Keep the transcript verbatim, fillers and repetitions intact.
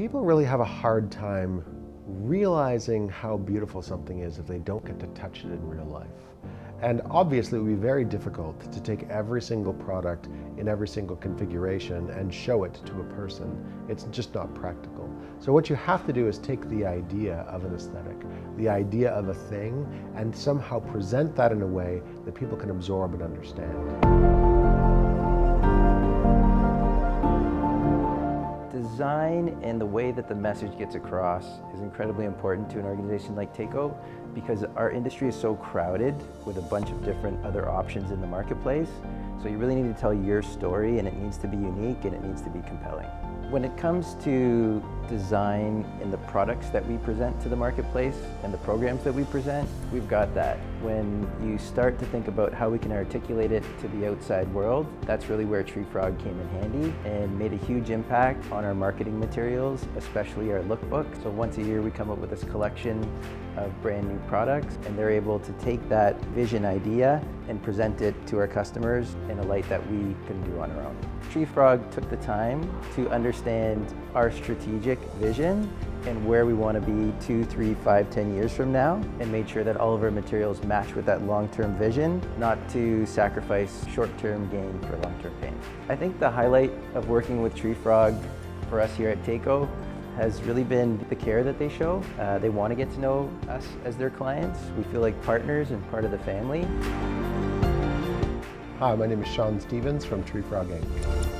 People really have a hard time realizing how beautiful something is if they don't get to touch it in real life. And obviously it would be very difficult to take every single product in every single configuration and show it to a person. It's just not practical. So what you have to do is take the idea of an aesthetic, the idea of a thing, and somehow present that in a way that people can absorb and understand. Design and the way that the message gets across is incredibly important to an organization like Tayco, because our industry is so crowded with a bunch of different other options in the marketplace. So you really need to tell your story, and it needs to be unique and it needs to be compelling. When it comes to design in the products that we present to the marketplace and the programs that we present, we've got that. When you start to think about how we can articulate it to the outside world, that's really where Treefrog came in handy and made a huge impact on our marketing materials, especially our lookbook. So once a year we come up with this collection of brand new products, and they're able to take that vision idea and present it to our customers in a light that we can do on our own. Treefrog took the time to understand our strategic vision and where we want to be two, three, five, ten years from now, and made sure that all of our materials match with that long-term vision, not to sacrifice short-term gain for long-term pain. I think the highlight of working with Treefrog for us here at Tayco has really been the care that they show. Uh, they want to get to know us as their clients. We feel like partners and part of the family. Hi, my name is Sean Stevens from Treefrog Incorporated